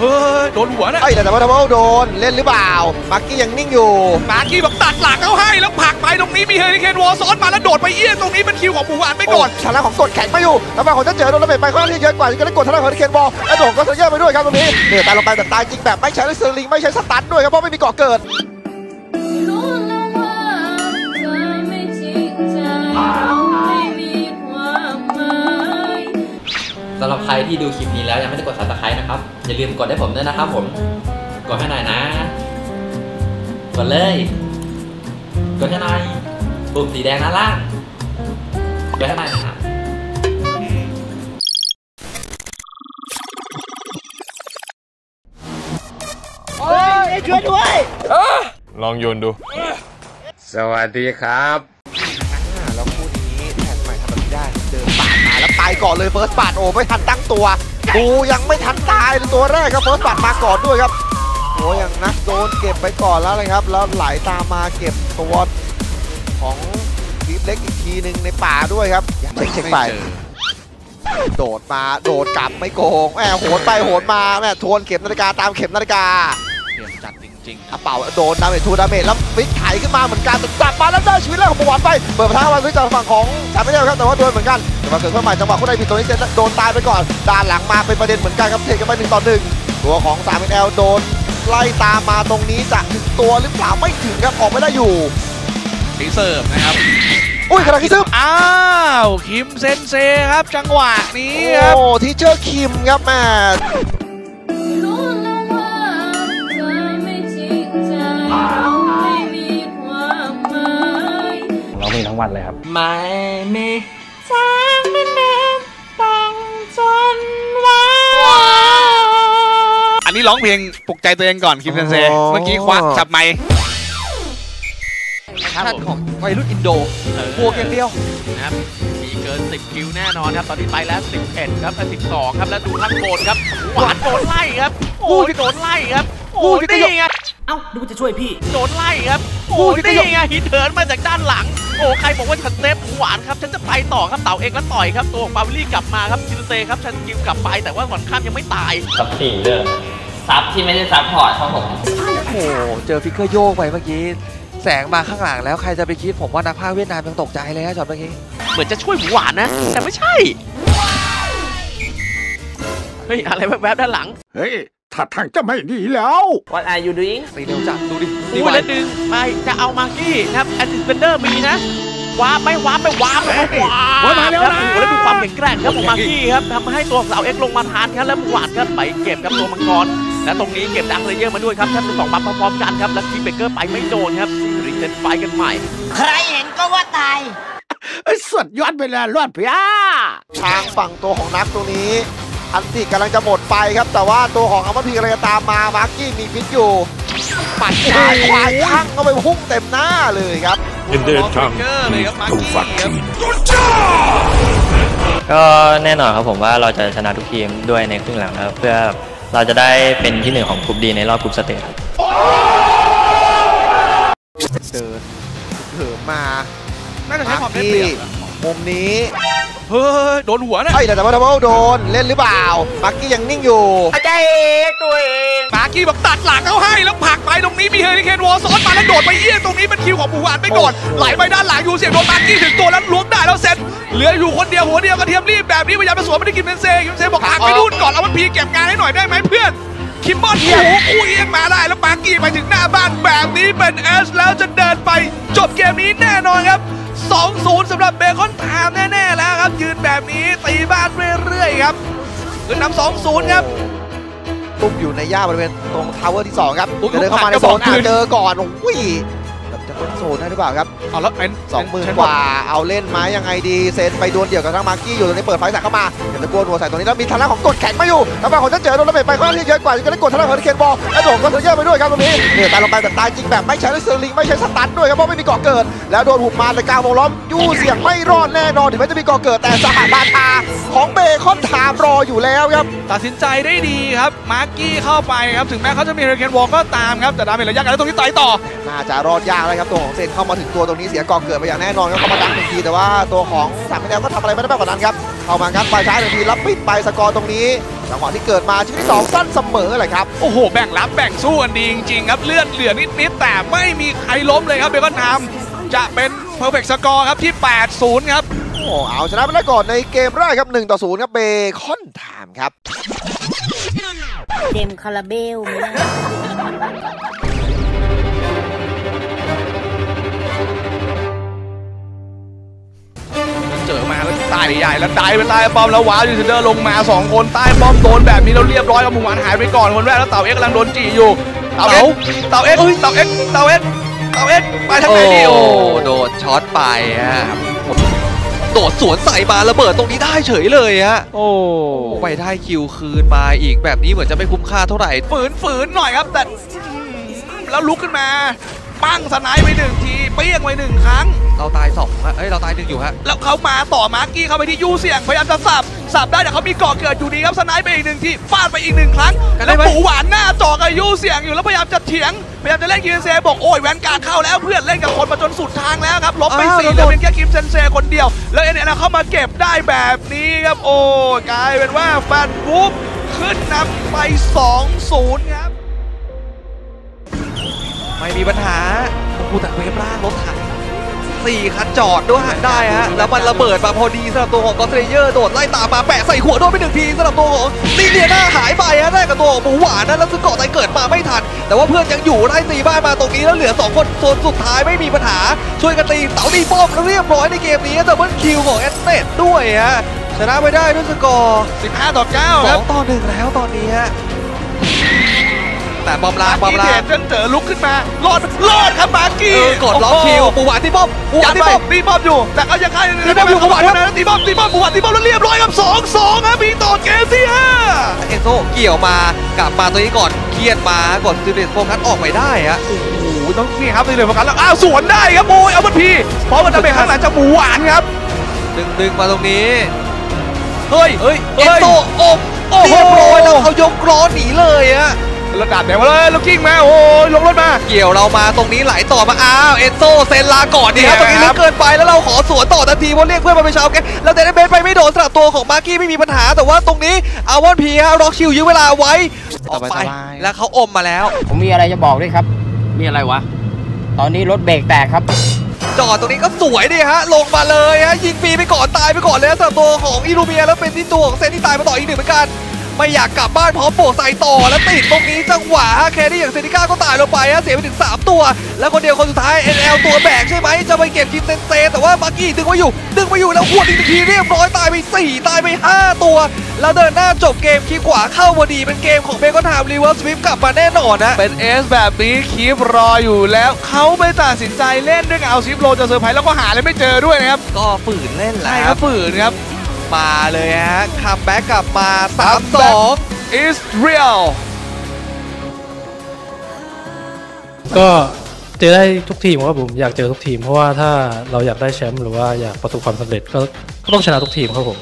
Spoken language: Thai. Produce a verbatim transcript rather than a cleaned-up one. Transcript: เฮ้ยโดนหัวนะไอ้แต่ว่าทาวโดนเล่นหรือเปล่ามาร์กี้ยังนิ่งอยู่มาร์กี้แบบตัดหลังเขาให้แล้วผักไปตรงนี้มีเฮลิเคนวอลซ้อนมาแล้วโดดไปเอี้ยตรงนี้เป็นคิวของปูอันไม่กดชนะของกดแข็งไม่อยู่แล้วมาของจะเจอโดนระเบิดไปค่อนข้างที่เยอะกว่าก็ได้กดชนะของเฮลิเคนวอลไอ้โดดก็เสียเยอะไปด้วยครับตรงนี้เดือดตายลงไปแต่ตายจริงแบบไม่ใช้สลิงไม่ใช้สตันด้วยครับเพราะไม่มีเกาะเกิดสำหรับใครที่ดูคลิปนี้แล้วยังไม่ได้กด ซับสไครบ์ นะครับอย่าลืมกดให้ผมด้วยนะครับผมกดให้หน่อยนะกดเลยกดให้หน่อยปุ่มสีแดงด้านล่างกดให้หน่อยนะครับโอ้ยช่วยด้วยลองโยนดูสวัสดีครับแล้วคู่นี้แทนใหม่ทำแบบนี้ได้เดินปาดมาแล้วตายก่อนเลยเฟิร์สปาดโอ้ไม่ทันตั้งตัวดูยังไม่ทันตายตัวแรกครับเฟิร์สปาดมาก่อนด้วยครับโอ้ยังนักโดนเก็บไปก่อนแล้วเลยครับแล้วไหลตามมาเก็บตัวของทีมเล็กอีกทีหนึ่งในป่าด้วยครับเช็คเช็คไปโดดมาโดดกลับไม่โกงแหมโหนไปโหนมาแหมทวนเข็มนาฬิกาตามเข็มนาฬิกาเดือดจัดจริงๆกระเป๋าโดนดาเมจทูดาเมจแล้วฟิกไถขึ้นมาเหมือนกันกลับมาแล้วได้ชีวิตแรกของประวัติไปเปิดประท้าวันฟิกจากฝั่งของชาไม่ได้ครับแต่ว่าโดนเหมือนกันแต่มาเกิดเพิ่มใหม่จังหวะคู่ใดผิดตัวนี้จะโดนตายไปก่อนด้านหลังมาเป็นประเด็นเหมือนกันครับเทกันไปหนึ่งต่อหนึ่งตัวของสามเอลโดนไล่ตามมาตรงนี้จะถึงตัวหรือเปล่าไม่ถึงครับออกไม่ได้อยู่คีเซิร์ฟนะครับอุ้ยกระดาษคีเซิร์ฟอ้าวคิมเซนเซครับจังหวะนี้ครับโอ้ที่เจอคิมครับแม่มีทั้งวันเลยครับไม่มีทางเป็นแนมต้องจนวันอันนี้ร้องเพลงปลุกใจตัวเองก่อนคิมเซนเซเมื่อกี้ควักจับไมค์ท่านของวัยรุ่นอินโดบวกอย่างเดียวนะครับมีเกินสิบคิวแน่นอนครับตอนนี้ไปแล้วสิบเอ็ดครับและสิบสองครับแล้วดูข้างบนครับหวานโดนไล่ครับโอ้ยโดนไล่ครับโอ้ยนี่ไงเอ้าดูจะช่วยพี่โดนไล่ครับโอ้ยนี่ไงหินเถินมาจากด้านหลังโอ้ใครบอกว่าฉันเซฟหวานครับฉันจะไปต่อครับเต่าเองแล้วต่อยครับตัวของบาวิลี่กลับมาครับคิมเซครับฉันกิวกลับไปแต่ว่าหวานข้ามยังไม่ตายซับสี่เด้อซับที่ไม่ได้ซับพอร์ตครับผมโอ้เจอฟิกเกอร์โยกไปเมื่อกี้แสงมาข้างหลังแล้วใครจะไปคิดผมว่านักพากย์เวียดนามยังตกใจเลยนะช็อตเมื่อกี้เหมือนจะช่วยหวานนะแต่ไม่ใช่เฮ้ยอะไรแวบๆด้านหลังเฮ้ยถ้าทางจะไม่ดีแล้ว What are you doing ไปเร็วจัดดูดิดูแล้วดึงไปจะเอามากี้นะครับแอนติสเปนเดอร์มีนะว้าไปว้าไปว้าไปว้ามาแล้วนะแล้วดูความแข็งแกร่งครับของมากี้ครับทำให้ตัวสาวเอ็กลงมาทานครับแล้วหวานครับไปเก็บกับตัวมังกรและตรงนี้เก็บดังเลเยอร์มาด้วยครับท่านสองบัฟพร้อมกันครับและทีเบเกอร์ไปไม่โดนครับรีเซ็ตไฟกันใหม่ใครเห็นก็ว่าตายสุดยอดไปเลยรอดเพียทางฝั่งตัวของนักตรงนี้อันติกำลังจะหมดไปครับแต่ว่าตัวของอัมพีกำลังจะตามมามาร์กี้มีพิษอยู่ปัดควายควายช่างเข้าไปพุ่งเต็มหน้าเลยครับอินเดอร์ทัมถูกฝักทีก็แน่นอนครับผมว่าเราจะชนะทุกทีมด้วยในครึ่งหลังครับเพื่อเราจะได้เป็นที่หนึ่งของกลุ่มดีในรอบกลุ่มสเตจครับเดินเถิมมาน่าจะใช้ความเล่นเปลี่ยนมุมนี้เฮ้ยโดนหัวนะไอ้แต่ว่าทาวโดนเล่นหรือเปล่ามาร์กี้ยังนิ่งอยู่ใจเองตัวเองมาร์กี้แบบตัดหลังเขาให้แล้วผักไปตรงนี้มีเฮลิเคนวอลซ้อนมาแล้วโดดไปเอี้ยตรงนี้เป็นคิวของปูอันไม่กดไหลไปด้านหลังยูเซียโดนมาร์กี้ถึงตัวแล้วล้วงได้แล้วเซ็ตเหลืออยู่คนเดียวหัวเดียวกระเทียมรีบแบบนี้พยายามจะสวนไม่ได้กินเป็นเซกินเซบอกผักไปนู่นก่อนเอามันพีเก็บงานให้หน่อยได้ไหมเพื่อนคิมบอลหูคู่เอียงมาได้แล้วมาร์กี้ไปถึงหน้าบ้านแบบนี้เป็นเอสแล้วจะเดินไปจบเกมนี้แน่นอนครับสองศูนย์ สำหรับเบคอนไทม์แน่ๆแล้วครับยืนแบบนี้ตีบ้านเรื่อยๆครับขึ้นนำ สองศูนย์ ครับตุ้มอยู่ในย่าบริเวณตรงทาวเวอร์ที่สองครับเดินเข้ามาในโซนเจอก่อนอุ้ยจะพ้นโซนได้หรือเปล่าครับเอาแล้วเป็นสองหมื่นกว่าเอาเล่นไม้ยังไงดีเซนไปดวลเดี่ยวกับทางมาร์กี้อยู่ตรงนี้เปิดไฟใส่เข้ามาเดี๋ยวจะกลัวหัวใส่ตรงนี้แล้วมีทางด้านของกดแข็งไม่อยู่ทางฝั่งของจะเจอโดนระเบิดไปค่อนข้างที่เยอะกว่าจะได้กดทางด้านของเคนบอลแล้วโดนก็เสียเยอะไปด้วยครับตรงนี้เดือดตายลงไปแต่ตายจริงแบบไม่ใช้สลิงไม่ใช้สตันด้วยครับเพราะไม่มีเกาะเกิดแล้วโดนหุบมาในกลางวงล้อมยู่เสี่ยงไม่รอดแน่นอนถึงแม้จะมีเกาะเกิดแต่สหบาทาของเบคอนไทม์รออยู่แล้วครับตัดสินใจได้ดีครับมาร์กี้เข้าไปครับถึงแม้เขาจะมีเฮลิเคนวอลก็ตามครับแต่ดาเมจระยะไกลตรงนี้ต่อยต่อ น่าจะรอดยากเลยครับตัวของเซนเข้ามาถึงตัวตรงนี้เสียกองเกิดไปอย่างแน่นอนครับเข้ามาดักหนึ่งทีแต่ว่าตัวของสามแนวก็ทำอะไรไม่ได้มากกว่านั้นครับเข้ามางัดไปใช้หนึ่งทีรับปิดไปสกอร์ตรงนี้จังหวะที่เกิดมาชิ้นที่สองสั้นเสมอเลยครับโอ้โหแบ่งรับแบ่งสู้กันดีจริงๆครับเลือดเหลือนิดๆแต่ไม่มีใครล้มเลยครับเบคอนทำจะเป็นเพอร์เฟกต์สกอร์ครับที่ แปดศูนย์ ครับโอ้เอาชนะไปแล้วก่อนในเกมแรกครับหนึ่งต่อศูนย์ครับเบคอนทำครับเดมคาราเบลเจอมาแล้วตายใหญ่แล้วตายไปใต้ป้อมแล้วว้าวยูเซเดอร์ลงมาสองคนใต้ป้อมโดนแบบนี้แล้วเรียบร้อยกับหมู่หวานหายไปก่อนคนแรกแล้วเต่าเอ็กกำลังโดนจีอยู่เต่าเอ็กเต่าเอ็กเต่าเอ็กเต่าเอ็กเต่าเอ็กไปทางไหนดีโอ้โดนช็อตไปฮะโดดสวนใส่มาระเบิดตรงนี้ได้เฉยเลยฮะโอ้ไปได้คิวคืนมาอีกแบบนี้เหมือนจะไม่คุ้มค่าเท่าไหร่ฝืนฝืนหน่อยครับแต่แล้วลุกขึ้นมาปั้งสไนไปหนึ่งทีเปี้ยงไปหนึ่งครั้งเราตายสองฮะเอ้ยเราตายหนึ่งอยู่ฮะแล้วเขามาต่อมาร์กี้เข้าไปที่ยูเสี่ยงพยายามจะสับสับได้แต่เขามีเกาะเกิดอยู่ดีครับสไนไปอีกหนึ่งทีฟาดไปอีกหนึ่งครั้งแล้วปูหวานหน้าจ่อกับยูเสี่ยงอยู่แล้วพยายามจะเถียงพยายามจะเล่นกิมเซบอกโอ้ยแวนการ์ดเข้าแล้วเพื่อนเล่นกับคนมาจนสุดทางแล้วครับลบไปสี่แล้วเป็นแค่กิมเซนเซคนเดียวแล้วเอ็นเอ็นเข้ามาเก็บได้แบบนี้ครับโอ้กลายเป็นว่าแฟนวูฟขึ้นนำไป สองศูนย์ ครับไม่มีปัญหากูแต่เวฟล่างรถถังสี่คันจอดด้วยได้ฮะแล้วมันระเบิดมาพอดีสำหรับตัวของกอสเตรเยอร์โดดไล่ตามมาแปะใส่หัวโดนไปหนึ่งทีสำหรับตัวของซีเนียน่าหายไปฮะได้กับตัวของหมูหวานนะแล้วซึ่งเกาะไตเกิดมาไม่ทันแต่ว่าเพื่อนยังอยู่ไล่ตีบ้านมาตรงนี้แล้วเหลือสองคนโซนสุดท้ายไม่มีปัญหาช่วยกันตีเต๋าตีป้อมแล้วเรียบร้อยในเกมนี้แต่เบิ้ลคิวของแอสเตดด้วยฮะชนะไปได้ด้วยสกอร์สิบห้าต่อเก้าแล้วต่อหนึ่งแล้วตอนนี้ฮะแต่บอมลาบอมลาเดินเจอลุกขึ้นมารอดรอดครับมาร์กี้กดล็อกคิวปูหวานตีป้อมปูหวานตีป้อมตีป้อมอยู่แต่เขายังฆ่าตีป้อมอยู่ปูหวานนะตีป้อมตีป้อมปูหวานตีป้อมแล้วเรียบร้อยครับสองสองนะมีต่อเกมที่ห้าเอโซเกี่ยวมากลับมาตัวนี้ก่อนเครียดมากดซิลิโคนคัทออกไปได้ฮะโอ้โหต้องนี่ครับซิลิโคนคัทแล้วอ้าวสวนได้ครับโอ้ยเอามันพีเพราะมันจะเป็นข้างหลังจากปูหวานครับดึงดึงมาตรงนี้เฮ้ยเฮ้ยเอโซโอ้โหเรียบร้อยแล้วเขายกล้อหนีเลยฮะรถดาบแดงมาเลยลูกกิ้งมาโอ้ยลงรถมาเกี่ยวเรามาตรงนี้ไหลต่อมาอ้าวเอโซเซนลาก่อนดีครับตรงนี้ลึกเกินไปแล้วเราขอสวนต่อทันทีเพราะเรียกเพื่อนมาเป็นชาวแก๊งแล้วแต่ได้เบสไปไม่โดนสลับตัวของมาร์กี้ไม่มีปัญหาแต่ว่าตรงนี้อาวอนพีฮะล็อกชิลยื้อเวลาไว้ออกไปแล้วเขาอมมาแล้วผมมีอะไรจะบอกด้วยครับมีอะไรวะตอนนี้รถเบรกแตกครับจอดตรงนี้ก็สวยดีฮะลงมาเลยฮะยิงฟรีไปก่อนตายไปก่อนเลยสลับตัวของอิลูเมียแล้วเป็นที่ตัวของเซนที่ตายมาต่ออีกหนึ่งเหมือนกันไม่อยากกลับบ้านพร้อมโปะใส่ต่อแล้วติดตรงนี้จังหวะแคดี้อย่างเซนิก้าก็ตายลงไปฮะเสียไปถึงสามตัวแล้วคนเดียวคนสุดท้าย เอ็น แอล ตัวแบกใช่ไหมจะไปเก็บคิมเซนเซแต่ว่ามาร์กี้ดึงมาอยู่ดึงมาอยู่แล้วขวดอีกทีเรียบร้อยตายไปสี่ตายไปห้าตัวแล้วเดินหน้าจบเกมคีบขวาเข้าพอดีเป็นเกมของเบคอนไทม์ Reverse Sweep กลับมาแน่นอนนะเป็นเอสแบบนี้คีบรออยู่แล้วเขาไม่ตัดสินใจเล่นด้วยเอาซิปโลจะเซอร์ไพรส์แล้วก็หาเลยไม่เจอด้วยนะครับก็ฝืนเล่นแหละใช่ครับฝืนครับมาเลยฮะคัมแบ็กกลับมา สามสอง is real ก็เจอได้ทุกทีมครับผมอยากเจอทุกทีมเพราะว่าถ้าเราอยากได้แชมป์หรือว่าอยากประสบความสำเร็จก็ต้องชนะทุกทีมครับผม